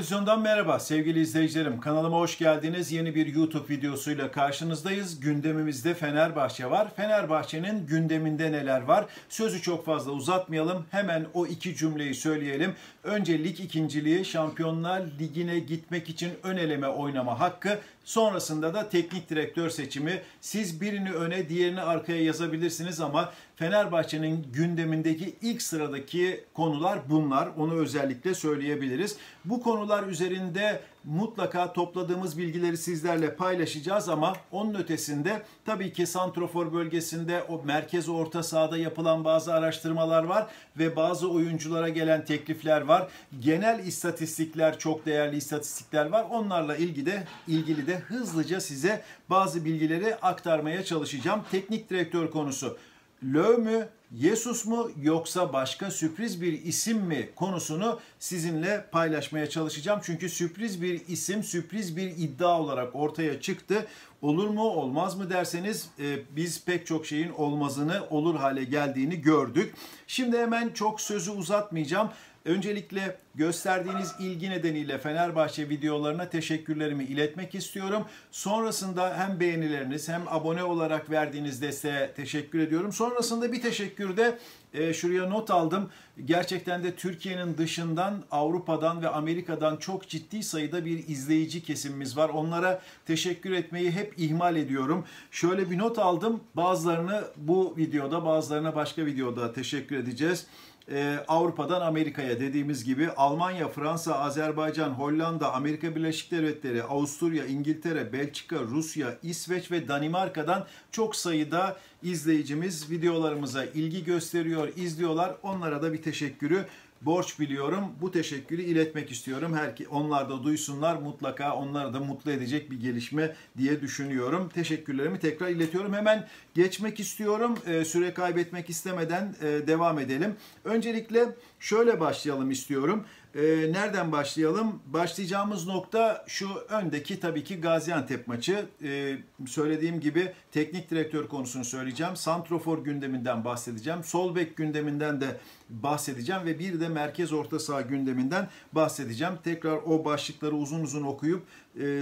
Televizyondan merhaba sevgili izleyicilerim. Kanalıma hoş geldiniz. Yeni bir YouTube videosuyla karşınızdayız. Gündemimizde Fenerbahçe var. Fenerbahçe'nin gündeminde neler var? Sözü çok fazla uzatmayalım. Hemen o iki cümleyi söyleyelim. Önce lig ikinciliği, Şampiyonlar Ligi'ne gitmek için ön eleme oynama hakkı. Sonrasında da teknik direktör seçimi. Siz birini öne, diğerini arkaya yazabilirsiniz ama Fenerbahçe'nin gündemindeki ilk sıradaki konular bunlar. Onu özellikle söyleyebiliriz. Bu konular üzerinde mutlaka topladığımız bilgileri sizlerle paylaşacağız ama onun ötesinde tabii ki santrofor bölgesinde o merkez orta sahada yapılan bazı araştırmalar var ve bazı oyunculara gelen teklifler var. Genel istatistikler, çok değerli istatistikler var. Onlarla ilgili de hızlıca size bazı bilgileri aktarmaya çalışacağım. Teknik direktör konusu Löw mü? Jesus mu yoksa başka sürpriz bir isim mi konusunu sizinle paylaşmaya çalışacağım. Çünkü sürpriz bir isim, sürpriz bir iddia olarak ortaya çıktı. Olur mu, olmaz mı derseniz biz pek çok şeyin olmazını, olur hale geldiğini gördük. Şimdi hemen çok sözü uzatmayacağım. Öncelikle gösterdiğiniz ilgi nedeniyle Fenerbahçe videolarına teşekkürlerimi iletmek istiyorum. Sonrasında hem beğenileriniz hem abone olarak verdiğiniz desteğe teşekkür ediyorum. Sonrasında bir teşekkürde şuraya not aldım. Gerçekten de Türkiye'nin dışından, Avrupa'dan ve Amerika'dan çok ciddi sayıda bir izleyici kesimimiz var. Onlara teşekkür etmeyi hep ihmal ediyorum. Şöyle bir not aldım. Bazılarını bu videoda, bazılarına başka videoda teşekkür edeceğiz. Avrupa'dan Amerika'ya dediğimiz gibi Almanya, Fransa, Azerbaycan, Hollanda, Amerika Birleşik Devletleri, Avusturya, İngiltere, Belçika, Rusya, İsveç ve Danimarka'dan çok sayıda izleyicimiz videolarımıza ilgi gösteriyor, izliyorlar. Onlara da bir teşekkürü borç biliyorum. Bu teşekkürü iletmek istiyorum. Onlar da duysunlar, mutlaka onları da mutlu edecek bir gelişme diye düşünüyorum. Teşekkürlerimi tekrar iletiyorum. Hemen geçmek istiyorum. Süre kaybetmek istemeden devam edelim. Öncelikle şöyle başlayalım istiyorum. Nereden başlayalım? Başlayacağımız nokta şu öndeki tabii ki Gaziantep maçı. Söylediğim gibi teknik direktör konusunu söyleyeceğim. Santrofor gündeminden bahsedeceğim. Sol bek gündeminden de bahsedeceğim ve bir de merkez orta saha gündeminden bahsedeceğim. Tekrar o başlıkları uzun uzun okuyup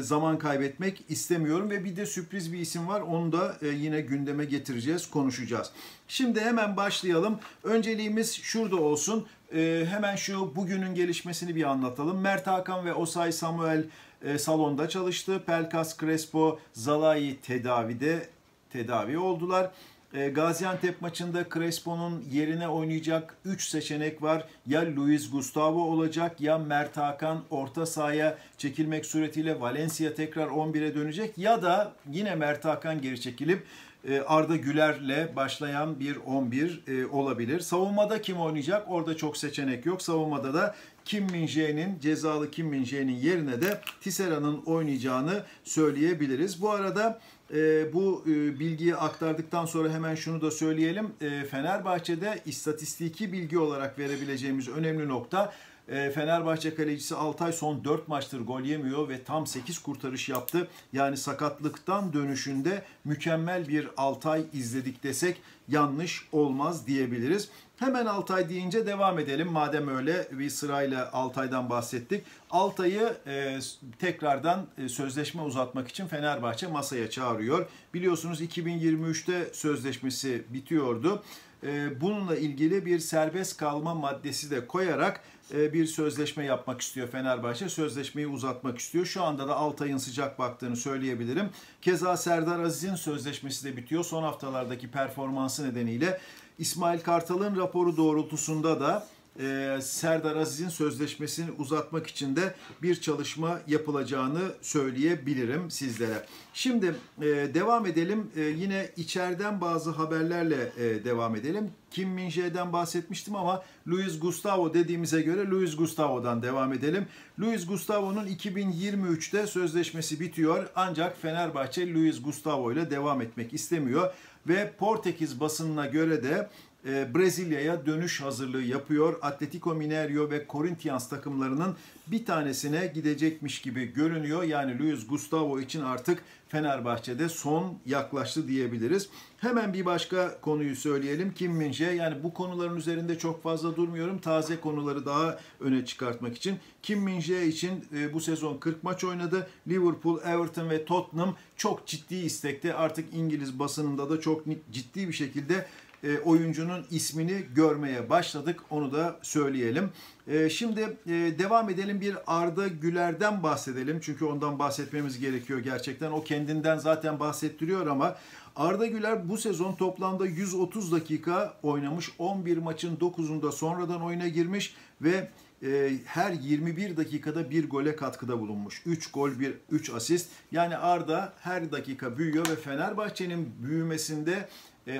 zaman kaybetmek istemiyorum ve bir de sürpriz bir isim var. Onu da yine gündeme getireceğiz, konuşacağız. Şimdi hemen başlayalım. Önceliğimiz şurada olsun. Hemen şu bugünün gelişmesini bir anlatalım. Mert Hakan ve Osayi-Samuel salonda çalıştı. Pelkas, Crespo, Zalai tedavi oldular. Gaziantep maçında Crespo'nun yerine oynayacak 3 seçenek var. Ya Luis Gustavo olacak ya Mert Hakan orta sahaya çekilmek suretiyle Valencia tekrar 11'e dönecek ya da yine Mert Hakan geri çekilip Arda Güler'le başlayan bir 11 olabilir. Savunmada kim oynayacak? Orada çok seçenek yok. Savunmada da cezalı Kim Min Jae'nin yerine de Tissera'nın oynayacağını söyleyebiliriz. Bu arada bu bilgiyi aktardıktan sonra hemen şunu da söyleyelim. Fenerbahçe'de istatistiki bilgi olarak verebileceğimiz önemli nokta Fenerbahçe kalecisi Altay son 4 maçtır gol yemiyor ve tam 8 kurtarış yaptı. Yani sakatlıktan dönüşünde mükemmel bir Altay izledik desek yanlış olmaz diyebiliriz. Hemen Altay deyince devam edelim. Madem öyle bir sırayla Altay'dan bahsettik. Altay'ı tekrardan sözleşme uzatmak için Fenerbahçe masaya çağırıyor. Biliyorsunuz 2023'te sözleşmesi bitiyordu. Bununla ilgili bir serbest kalma maddesi de koyarak bir sözleşme yapmak istiyor Fenerbahçe. Sözleşmeyi uzatmak istiyor. Şu anda da Altay'ın sıcak baktığını söyleyebilirim. Keza Serdar Aziz'in sözleşmesi de bitiyor. Son haftalardaki performansı nedeniyle İsmail Kartal'ın raporu doğrultusunda da Serdar Aziz'in sözleşmesini uzatmak için de bir çalışma yapılacağını söyleyebilirim sizlere. Şimdi devam edelim. Yine içeriden bazı haberlerle devam edelim. Kim Min Jae'den bahsetmiştim ama Luis Gustavo dediğimize göre Luis Gustavo'dan devam edelim. Luis Gustavo'nun 2023'te sözleşmesi bitiyor ancak Fenerbahçe Luis Gustavo ile devam etmek istemiyor. Ve Portekiz basınına göre de Brezilya'ya dönüş hazırlığı yapıyor. Atletico Mineiro ve Corinthians takımlarının bir tanesine gidecekmiş gibi görünüyor. Yani Luis Gustavo için artık Fenerbahçe'de son yaklaştı diyebiliriz. Hemen bir başka konuyu söyleyelim. Kim Min Jae, yani bu konuların üzerinde çok fazla durmuyorum. Taze konuları daha öne çıkartmak için. Kim Min Jae için bu sezon 40 maç oynadı. Liverpool, Everton ve Tottenham çok ciddi istekte. Artık İngiliz basınında da çok ciddi bir şekilde oyuncunun ismini görmeye başladık. Onu da söyleyelim. Şimdi devam edelim, bir Arda Güler'den bahsedelim. Çünkü ondan bahsetmemiz gerekiyor gerçekten. O kendinden zaten bahsettiriyor ama Arda Güler bu sezon toplamda 130 dakika oynamış. 11 maçın 9'unda sonradan oyuna girmiş ve her 21 dakikada bir gole katkıda bulunmuş. 3 gol, 3 asist. Yani Arda her dakika büyüyor ve Fenerbahçe'nin büyümesinde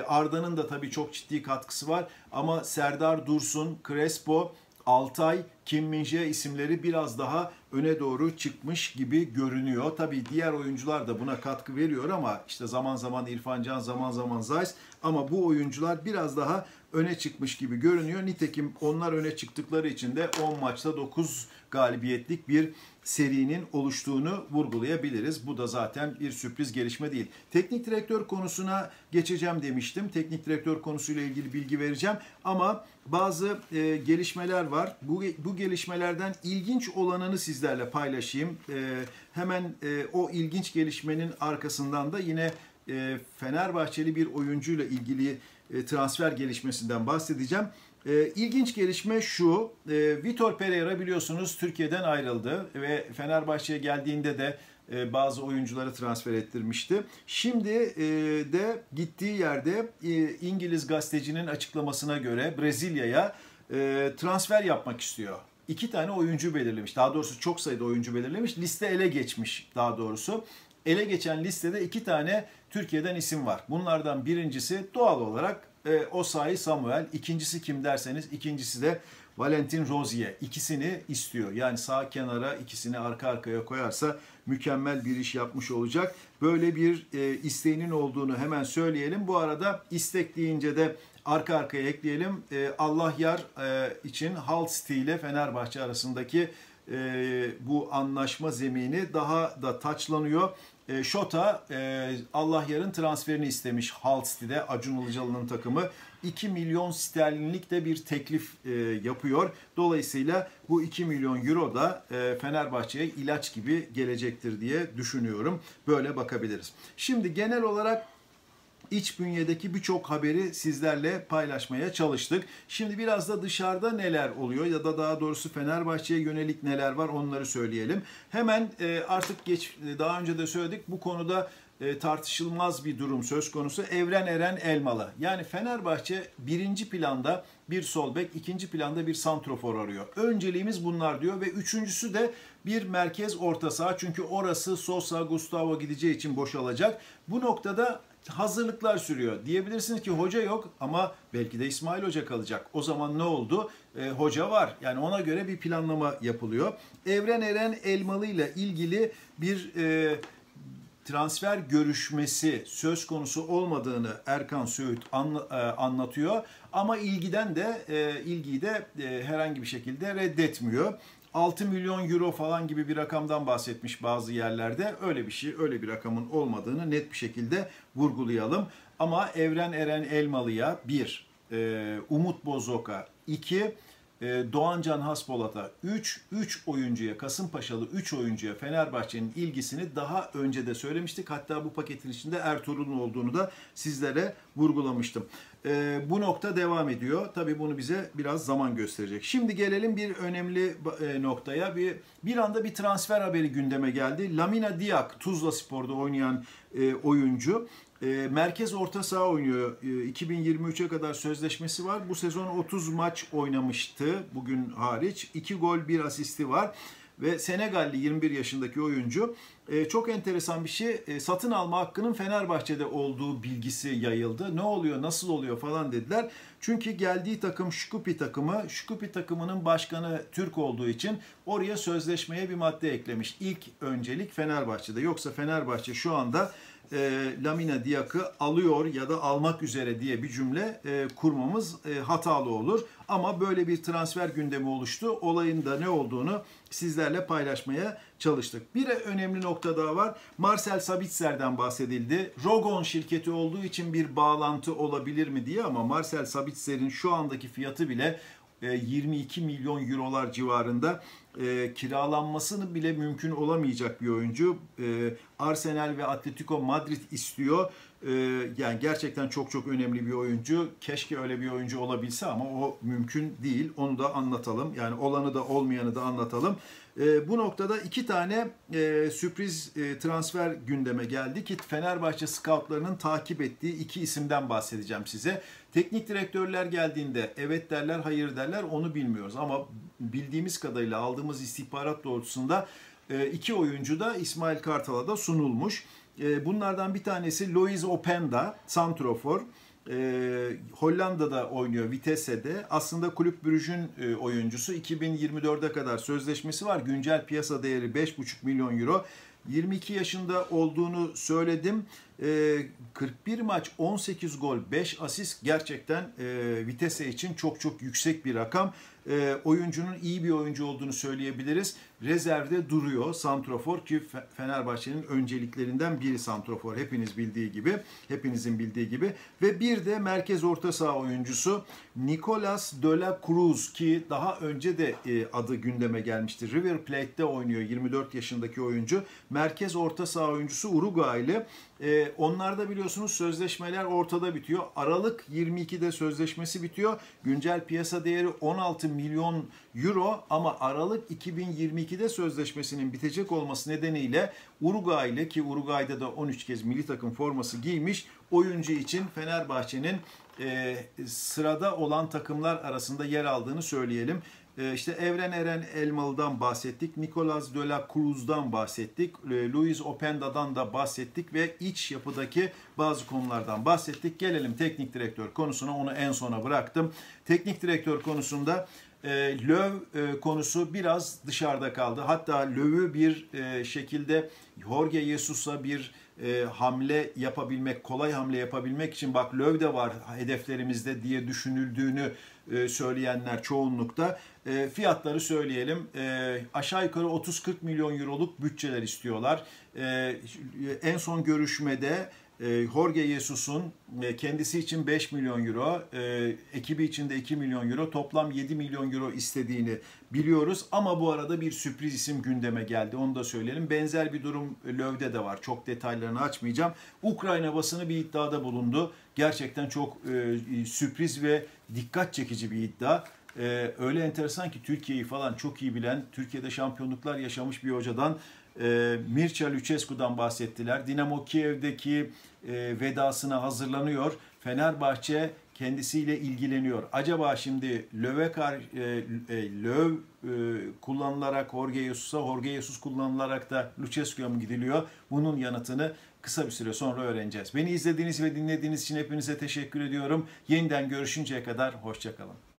Arda'nın da tabii çok ciddi katkısı var ama Serdar Dursun, Crespo, Altay, Kim Min Jae isimleri biraz daha öne doğru çıkmış gibi görünüyor. Tabii diğer oyuncular da buna katkı veriyor ama işte zaman zaman İrfan Can, zaman zaman Zays, ama bu oyuncular biraz daha öne çıkmış gibi görünüyor. Nitekim onlar öne çıktıkları için de 10 maçta 9 galibiyetlik bir serinin oluştuğunu vurgulayabiliriz. Bu da zaten bir sürpriz gelişme değil. Teknik direktör konusuna geçeceğim demiştim. Teknik direktör konusuyla ilgili bilgi vereceğim ama bazı gelişmeler var. Bu gelişmelerden ilginç olanını sizlerle paylaşayım. Hemen o ilginç gelişmenin arkasından da yine Fenerbahçeli bir oyuncuyla ilgili transfer gelişmesinden bahsedeceğim. İlginç gelişme şu: Vitor Pereira biliyorsunuz Türkiye'den ayrıldı ve Fenerbahçe'ye geldiğinde de bazı oyuncuları transfer ettirmişti. Şimdi de gittiği yerde İngiliz gazetecinin açıklamasına göre Brezilya'ya transfer yapmak istiyor. 2 tane oyuncu belirlemiş. Daha doğrusu çok sayıda oyuncu belirlemiş. Liste ele geçmiş daha doğrusu. Ele geçen listede 2 tane Türkiye'den isim var. Bunlardan birincisi doğal olarak Osayi-Samuel. İkincisi kim derseniz, ikincisi de Valentin Rozier. İkisini istiyor. Yani sağ kenara, ikisini arka arkaya koyarsa mükemmel bir iş yapmış olacak. Böyle bir isteğinin olduğunu hemen söyleyelim. Bu arada istek deyince de arka arkaya ekleyelim. Allahyar için Hull City ile Fenerbahçe arasındaki bu anlaşma zemini daha da taçlanıyor. Şota Allahyar'ın transferini istemiş Hull City'de, Acun Ilıcalı'nın takımı. 2 milyon sterlinlik de bir teklif yapıyor. Dolayısıyla bu 2 milyon euro da Fenerbahçe'ye ilaç gibi gelecektir diye düşünüyorum. Böyle bakabiliriz. Şimdi genel olarak İç bünyedeki birçok haberi sizlerle paylaşmaya çalıştık. Şimdi biraz da dışarıda neler oluyor ya da daha doğrusu Fenerbahçe'ye yönelik neler var onları söyleyelim. Hemen artık daha önce de söyledik, bu konuda tartışılmaz bir durum söz konusu. Evren Eren Elmalı. Yani Fenerbahçe birinci planda bir sol bek, ikinci planda bir santrofor arıyor. Önceliğimiz bunlar diyor ve üçüncüsü de bir merkez orta saha. Çünkü orası Sosa, Gustavo gideceği için boşalacak. Bu noktada hazırlıklar sürüyor. Diyebilirsiniz ki hoca yok ama belki de İsmail Hoca kalacak. O zaman ne oldu? Hoca var. Yani ona göre bir planlama yapılıyor. Evren Eren Elmalı ile ilgili bir transfer görüşmesi söz konusu olmadığını Erkan Söğüt anlatıyor. Ama ilgiyi de herhangi bir şekilde reddetmiyor. 6 milyon euro falan gibi bir rakamdan bahsetmiş bazı yerlerde. Öyle bir şey, öyle bir rakamın olmadığını net bir şekilde vurgulayalım. Ama Evren Eren Elmalı'ya 1, Umut Bozok'a 2, Doğan Can Haspolat'a 3 oyuncuya, Kasımpaşalı 3 oyuncuya Fenerbahçe'nin ilgisini daha önce de söylemiştik. Hatta bu paketin içinde Ertuğrul'un olduğunu da sizlere vurgulamıştım. Bu nokta devam ediyor. Tabii bunu bize biraz zaman gösterecek. Şimdi gelelim bir önemli noktaya. Bir anda bir transfer haberi gündeme geldi. Lamina Diack, Tuzlaspor'da oynayan oyuncu. Merkez orta saha oynuyor. 2023'e kadar sözleşmesi var. Bu sezon 30 maç oynamıştı bugün hariç. 2 gol, 1 asisti var. Ve Senegalli 21 yaşındaki oyuncu. Çok enteresan bir şey. Satın alma hakkının Fenerbahçe'de olduğu bilgisi yayıldı. Ne oluyor, nasıl oluyor falan dediler. Çünkü geldiği takım Shkupi takımı. Shkupi takımının başkanı Türk olduğu için oraya sözleşmeye bir madde eklemiş. İlk öncelik Fenerbahçe'de. Yoksa Fenerbahçe şu anda Lamina Diack'ı alıyor ya da almak üzere diye bir cümle kurmamız hatalı olur. Ama böyle bir transfer gündemi oluştu. Olayın da ne olduğunu sizlerle paylaşmaya çalıştık. Bir önemli nokta daha var. Marcel Sabitzer'den bahsedildi. Rogon şirketi olduğu için bir bağlantı olabilir mi diye, ama Marcel Sabitzer'in şu andaki fiyatı bile 22 milyon eurolar civarında, kiralanmasını bile mümkün olamayacak bir oyuncu. Arsenal ve Atletico Madrid istiyor. Yani gerçekten çok çok önemli bir oyuncu. Keşke öyle bir oyuncu olabilse ama o mümkün değil. Onu da anlatalım. Yani olanı da olmayanı da anlatalım. Bu noktada iki tane sürpriz transfer gündeme geldi ki Fenerbahçe scoutlarının takip ettiği iki isimden bahsedeceğim size. Teknik direktörler geldiğinde evet derler, hayır derler, onu bilmiyoruz. Ama bildiğimiz kadarıyla, aldığımız istihbarat doğrultusunda iki oyuncu da İsmail Kartal'a da sunulmuş. Bunlardan bir tanesi Loïs Openda, santrofor. Hollanda'da oynuyor, Vitesse'de. Aslında Kulüp Brüj'ün oyuncusu. 2024'e kadar sözleşmesi var. Güncel piyasa değeri 5,5 milyon euro. 22 yaşında olduğunu söyledim. 41 maç, 18 gol, 5 asist gerçekten Vitesse için çok çok yüksek bir rakam. Oyuncunun iyi bir oyuncu olduğunu söyleyebiliriz. Rezervde duruyor santrofor ki Fenerbahçe'nin önceliklerinden biri santrofor. Hepinizin bildiği gibi. Ve bir de merkez orta saha oyuncusu Nicolas De La Cruz ki daha önce de adı gündeme gelmişti. River Plate'de oynuyor 24 yaşındaki oyuncu. Merkez orta saha oyuncusu Uruguaylı. Onlarda biliyorsunuz sözleşmeler ortada bitiyor. Aralık 22'de sözleşmesi bitiyor. Güncel piyasa değeri 16 milyon euro ama Aralık 2022'de sözleşmesinin bitecek olması nedeniyle Uruguaylı ki Uruguay'da da 13 kez milli takım forması giymiş oyuncu için Fenerbahçe'nin sırada olan takımlar arasında yer aldığını söyleyelim. İşte Evren Eren Elmalı'dan bahsettik, Nicolas De La Cruz'dan bahsettik, Luis Openda'dan da bahsettik ve iç yapıdaki bazı konulardan bahsettik. Gelelim teknik direktör konusuna, onu en sona bıraktım. Teknik direktör konusunda Löw konusu biraz dışarıda kaldı. Hatta Löw'ü bir şekilde Jorge Jesus'a bir hamle yapabilmek, kolay hamle yapabilmek için bak Löw de var hedeflerimizde diye düşünüldüğünü söyleyenler çoğunlukta. Fiyatları söyleyelim. Aşağı yukarı 30-40 milyon euroluk bütçeler istiyorlar. En son görüşmede Jorge Jesus'un kendisi için 5 milyon euro, ekibi için de 2 milyon euro, toplam 7 milyon euro istediğini biliyoruz. Ama bu arada bir sürpriz isim gündeme geldi, onu da söyleyelim. Benzer bir durum Löw'de de var, çok detaylarını açmayacağım. Ukrayna basını bir iddiada bulundu. Gerçekten çok sürpriz ve dikkat çekici bir iddia. Öyle enteresan ki Türkiye'yi falan çok iyi bilen, Türkiye'de şampiyonluklar yaşamış bir hocadan, Mircea Lucescu'dan bahsettiler. Dinamo Kiev'deki vedasına hazırlanıyor. Fenerbahçe kendisiyle ilgileniyor. Acaba şimdi Löw kullanılarak Jorge Jesus'a, Jorge Jesus kullanılarak da Lucescu'ya mı gidiliyor? Bunun yanıtını kısa bir süre sonra öğreneceğiz. Beni izlediğiniz ve dinlediğiniz için hepinize teşekkür ediyorum. Yeniden görüşünceye kadar hoşça kalın.